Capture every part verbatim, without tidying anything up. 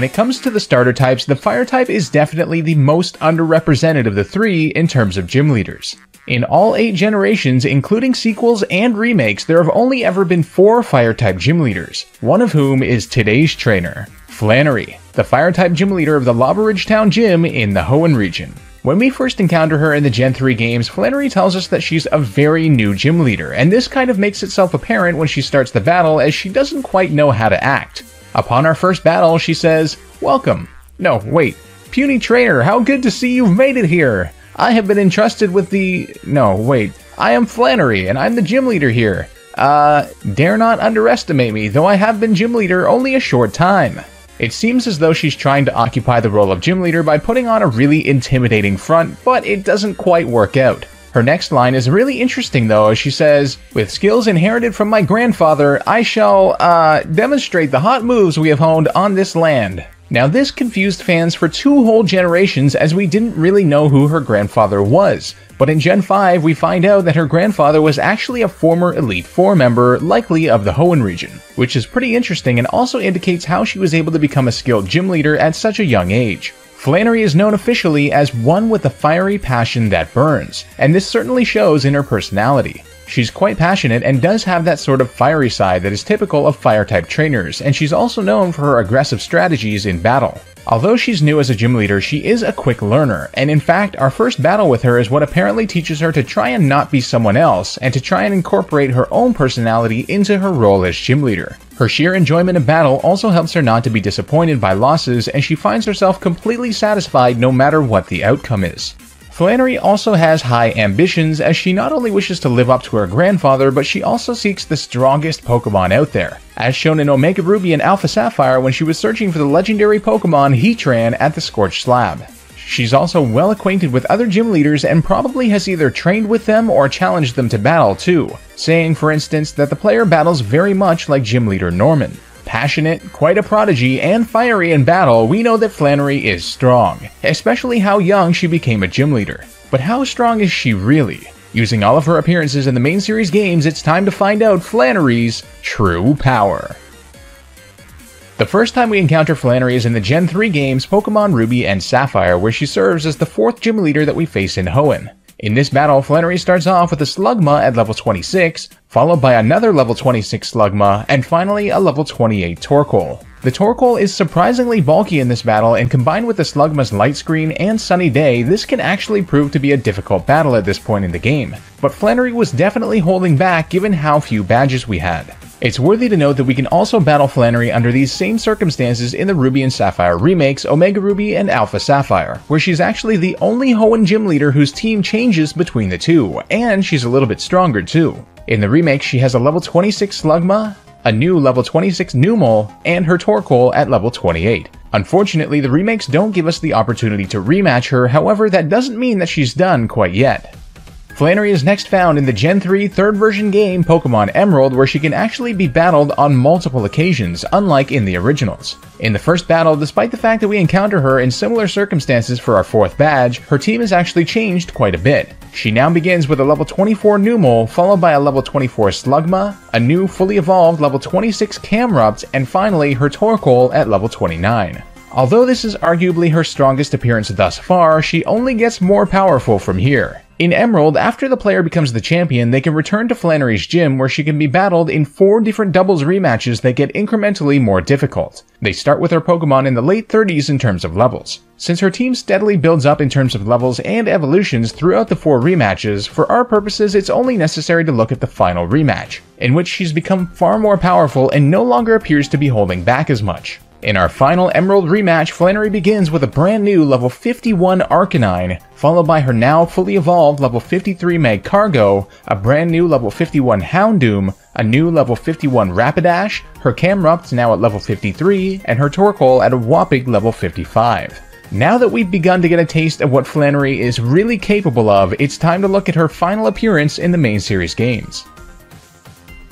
When it comes to the starter types, the fire type is definitely the most underrepresented of the three in terms of gym leaders. In all eight generations, including sequels and remakes, there have only ever been four fire-type gym leaders, one of whom is today's trainer, Flannery, the fire-type gym leader of the Lavaridge Town Gym in the Hoenn region. When we first encounter her in the Gen three games, Flannery tells us that she's a very new gym leader, and this kind of makes itself apparent when she starts the battle as she doesn't quite know how to act. Upon our first battle, she says, "Welcome. No, wait. Puny trainer, how good to see you've made it here. I have been entrusted with the... No, wait. I am Flannery, and I'm the gym leader here. Uh, dare not underestimate me, though I have been gym leader only a short time." It seems as though she's trying to occupy the role of gym leader by putting on a really intimidating front, but it doesn't quite work out. Her next line is really interesting though, as she says, "With skills inherited from my grandfather, I shall, uh, demonstrate the hot moves we have honed on this land." Now this confused fans for two whole generations as we didn't really know who her grandfather was, but in Gen five we find out that her grandfather was actually a former Elite Four member, likely of the Hoenn region, which is pretty interesting and also indicates how she was able to become a skilled gym leader at such a young age. Flannery is known officially as one with a fiery passion that burns, and this certainly shows in her personality. She's quite passionate and does have that sort of fiery side that is typical of fire-type trainers, and she's also known for her aggressive strategies in battle. Although she's new as a gym leader, she is a quick learner, and in fact, our first battle with her is what apparently teaches her to try and not be someone else, and to try and incorporate her own personality into her role as gym leader. Her sheer enjoyment of battle also helps her not to be disappointed by losses, and she finds herself completely satisfied no matter what the outcome is. Flannery also has high ambitions, as she not only wishes to live up to her grandfather, but she also seeks the strongest Pokemon out there, as shown in Omega Ruby and Alpha Sapphire when she was searching for the legendary Pokemon Heatran at the Scorch Slab. She's also well acquainted with other gym leaders and probably has either trained with them or challenged them to battle too, saying for instance that the player battles very much like gym leader Norman. Passionate, quite a prodigy, and fiery in battle, we know that Flannery is strong, especially how young she became a gym leader. But how strong is she really? Using all of her appearances in the main series games, it's time to find out Flannery's true power. The first time we encounter Flannery is in the Gen three games Pokemon Ruby and Sapphire, where she serves as the fourth gym leader that we face in Hoenn. In this battle, Flannery starts off with a Slugma at level twenty-six, followed by another level twenty-six Slugma, and finally a level twenty-eight Torkoal. The Torkoal is surprisingly bulky in this battle, and combined with the Slugma's light screen and sunny day, this can actually prove to be a difficult battle at this point in the game. But Flannery was definitely holding back given how few badges we had. It's worthy to note that we can also battle Flannery under these same circumstances in the Ruby and Sapphire remakes, Omega Ruby and Alpha Sapphire, where she's actually the only Hoenn gym leader whose team changes between the two, and she's a little bit stronger too. In the remake, she has a level twenty-six Slugma, a new level twenty-six Numel, and her Torkoal at level twenty-eight. Unfortunately, the remakes don't give us the opportunity to rematch her, however, that doesn't mean that she's done quite yet. Flannery is next found in the Gen three third version game Pokemon Emerald, where she can actually be battled on multiple occasions, unlike in the originals. In the first battle, despite the fact that we encounter her in similar circumstances for our fourth badge, her team has actually changed quite a bit. She now begins with a level twenty-four Numel, followed by a level twenty-four Slugma, a new fully evolved level twenty-six Camerupt, and finally her Torkoal at level twenty-nine. Although this is arguably her strongest appearance thus far, she only gets more powerful from here. In Emerald, after the player becomes the champion, they can return to Flannery's gym, where she can be battled in four different doubles rematches that get incrementally more difficult. They start with her Pokemon in the late thirties in terms of levels. Since her team steadily builds up in terms of levels and evolutions throughout the four rematches, for our purposes it's only necessary to look at the final rematch, in which she's become far more powerful and no longer appears to be holding back as much. In our final Emerald rematch, Flannery begins with a brand new level fifty-one Arcanine, followed by her now fully evolved level fifty-three Magcargo, a brand new level fifty-one Houndoom, a new level fifty-one Rapidash, her Camerupt now at level fifty-three, and her Torkoal at a whopping level fifty-five. Now that we've begun to get a taste of what Flannery is really capable of, it's time to look at her final appearance in the main series games.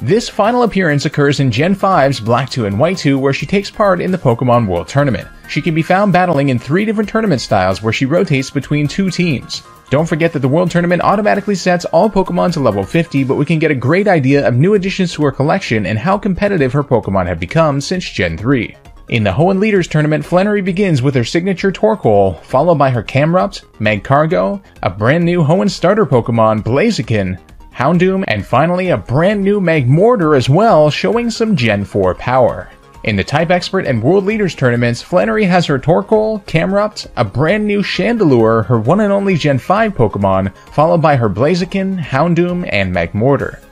This final appearance occurs in Gen five's Black two and White two, where she takes part in the Pokemon World Tournament. She can be found battling in three different tournament styles where she rotates between two teams. Don't forget that the World Tournament automatically sets all Pokemon to level fifty, but we can get a great idea of new additions to her collection and how competitive her Pokemon have become since Gen three. In the Hoenn Leaders Tournament, Flannery begins with her signature Torkoal, followed by her Camerupt, Magcargo, a brand new Hoenn starter Pokemon, Blaziken, Houndoom, and finally a brand new Magmortar as well, showing some Gen four power. In the Type Expert and World Leaders Tournaments, Flannery has her Torkoal, Camerupt, a brand new Chandelure, her one and only Gen five Pokemon, followed by her Blaziken, Houndoom, and Magmortar.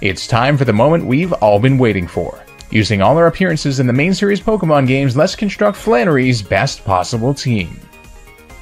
It's time for the moment we've all been waiting for. Using all our appearances in the main series Pokemon games, let's construct Flannery's best possible team.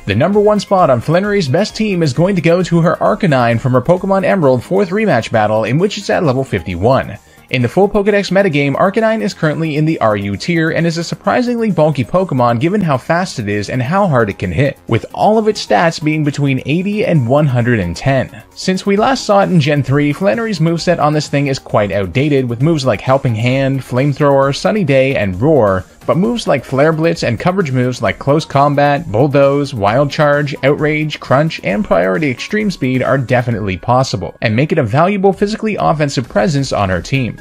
The number one spot on Flannery's best team is going to go to her Arcanine from her Pokemon Emerald fourth rematch battle, in which it's at level fifty-one. In the full Pokedex metagame, Arcanine is currently in the R U tier and is a surprisingly bulky Pokemon given how fast it is and how hard it can hit, with all of its stats being between eighty and one hundred ten. Since we last saw it in Gen three, Flannery's moveset on this thing is quite outdated, with moves like Helping Hand, Flamethrower, Sunny Day, and Roar, but moves like Flare Blitz and coverage moves like Close Combat, Bulldoze, Wild Charge, Outrage, Crunch, and Priority Extreme Speed are definitely possible, and make it a valuable physically offensive presence on her team.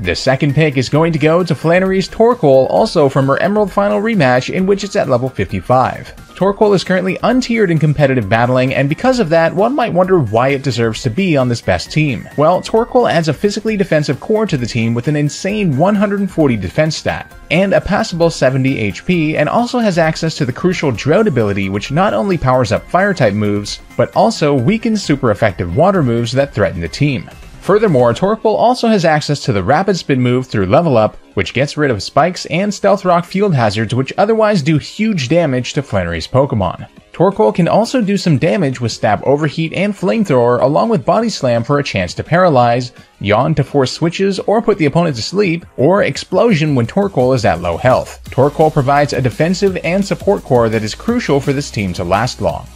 The second pick is going to go to Flannery's Torkoal, also from her Emerald Final rematch, in which it's at level fifty-five. Torkoal is currently untiered in competitive battling, and because of that, one might wonder why it deserves to be on this best team. Well, Torkoal adds a physically defensive core to the team with an insane one hundred forty defense stat, and a passable seventy H P, and also has access to the crucial Drought ability, which not only powers up Fire-type moves, but also weakens super-effective water moves that threaten the team. Furthermore, Torkoal also has access to the Rapid Spin move through Level Up, which gets rid of spikes and Stealth Rock field hazards, which otherwise do huge damage to Flannery's Pokemon. Torkoal can also do some damage with Stab Overheat and Flamethrower, along with Body Slam for a chance to paralyze, Yawn to force switches or put the opponent to sleep, or Explosion when Torkoal is at low health. Torkoal provides a defensive and support core that is crucial for this team to last long.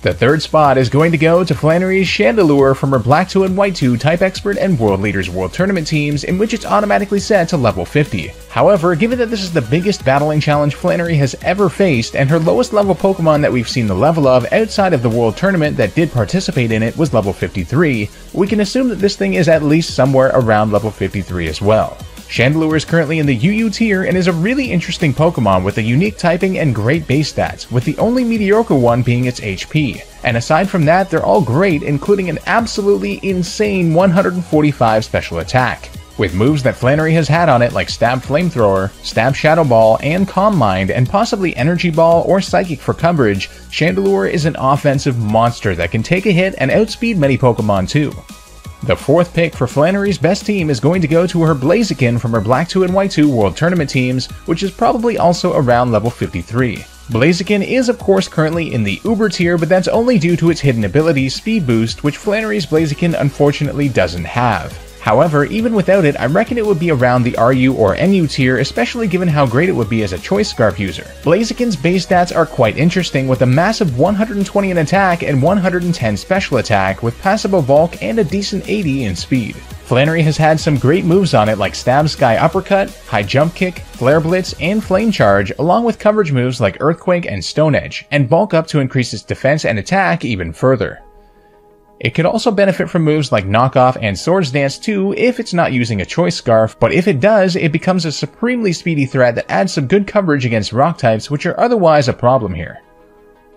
The third spot is going to go to Flannery's Chandelure from her Black two and White two Type Expert and World Leaders World Tournament teams, in which it's automatically set to level fifty. However, given that this is the biggest battling challenge Flannery has ever faced, and her lowest level Pokemon that we've seen the level of outside of the World Tournament that did participate in it was level fifty-three, we can assume that this thing is at least somewhere around level fifty-three as well. Chandelure is currently in the U U tier and is a really interesting Pokemon with a unique typing and great base stats, with the only mediocre one being its H P. And aside from that, they're all great, including an absolutely insane one hundred forty-five special attack, with moves that Flannery has had on it like Stab Flamethrower, Stab Shadow Ball, and Calm Mind, and possibly Energy Ball or Psychic for coverage. Chandelure is an offensive monster that can take a hit and outspeed many Pokemon too. The fourth pick for Flannery's best team is going to go to her Blaziken from her Black two and White two World Tournament teams, which is probably also around level fifty-three. Blaziken is of course currently in the Uber tier, but that's only due to its hidden ability Speed Boost, which Flannery's Blaziken unfortunately doesn't have. However, even without it, I reckon it would be around the R U or N U tier, especially given how great it would be as a Choice Scarf user. Blaziken's base stats are quite interesting, with a massive one hundred twenty in attack and one hundred ten special attack, with passable bulk and a decent eighty in speed. Flannery has had some great moves on it like Stab Sky Uppercut, High Jump Kick, Flare Blitz, and Flame Charge, along with coverage moves like Earthquake and Stone Edge, and bulk up to increase its defense and attack even further. It could also benefit from moves like Knock Off and Swords Dance too, if it's not using a Choice Scarf, but if it does, it becomes a supremely speedy threat that adds some good coverage against rock types, which are otherwise a problem here.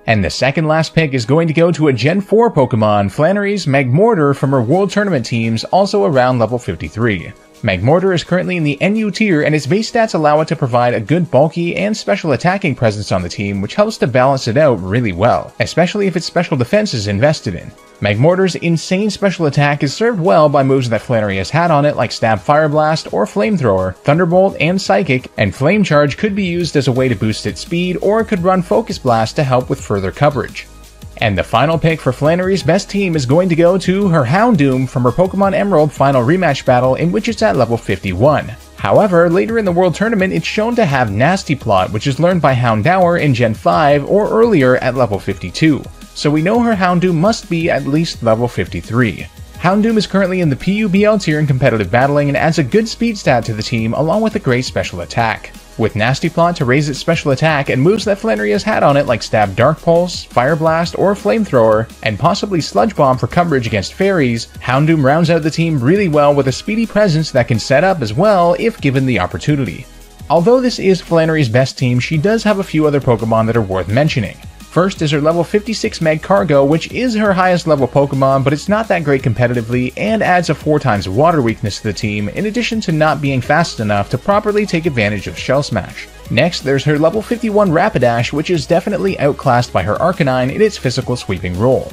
And the second last pick is going to go to a Gen four Pokemon, Flannery's Magmortar from her World Tournament teams, also around level fifty-three. Magmortar is currently in the N U tier, and its base stats allow it to provide a good bulky and special attacking presence on the team, which helps to balance it out really well, especially if its special defense is invested in. Magmortar's insane special attack is served well by moves that Flannery has had on it like Stab Fire Blast or Flamethrower, Thunderbolt, and Psychic, and Flame Charge could be used as a way to boost its speed, or it could run Focus Blast to help with further coverage. And the final pick for Flannery's best team is going to go to her Houndoom from her Pokemon Emerald final rematch battle, in which it's at level fifty-one. However, later in the World Tournament, it's shown to have Nasty Plot, which is learned by Houndour in Gen five or earlier at level fifty-two. So we know her Houndoom must be at least level fifty-three. Houndoom is currently in the P U B L tier in competitive battling and adds a good speed stat to the team along with a great special attack, with Nasty Plot to raise its special attack and moves that Flannery has had on it like Stab Dark Pulse, Fire Blast, or Flamethrower, and possibly Sludge Bomb for coverage against fairies. Houndoom rounds out the team really well with a speedy presence that can set up as well if given the opportunity. Although this is Flannery's best team, she does have a few other Pokemon that are worth mentioning. First is her level fifty-six Magcargo, which is her highest level Pokemon, but it's not that great competitively and adds a four times water weakness to the team, in addition to not being fast enough to properly take advantage of Shell Smash. Next, there's her level fifty-one Rapidash, which is definitely outclassed by her Arcanine in its physical sweeping role.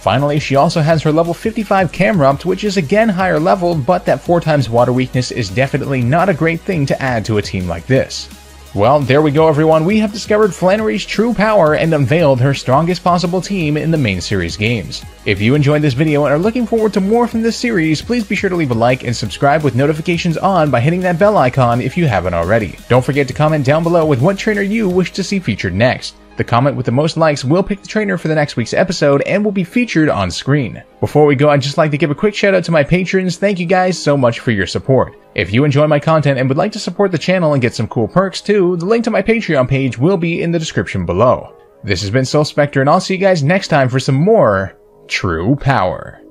Finally, she also has her level fifty-five Camerupt, which is again higher level, but that four times water weakness is definitely not a great thing to add to a team like this. Well, there we go everyone, we have discovered Flannery's true power and unveiled her strongest possible team in the main series games. If you enjoyed this video and are looking forward to more from this series, please be sure to leave a like and subscribe with notifications on by hitting that bell icon if you haven't already. Don't forget to comment down below with what trainer you wish to see featured next. The comment with the most likes will pick the trainer for the next week's episode and will be featured on screen. Before we go, I'd just like to give a quick shout out to my patrons. Thank you guys so much for your support. If you enjoy my content and would like to support the channel and get some cool perks too, the link to my Patreon page will be in the description below. This has been Soul Spectre, and I'll see you guys next time for some more true power.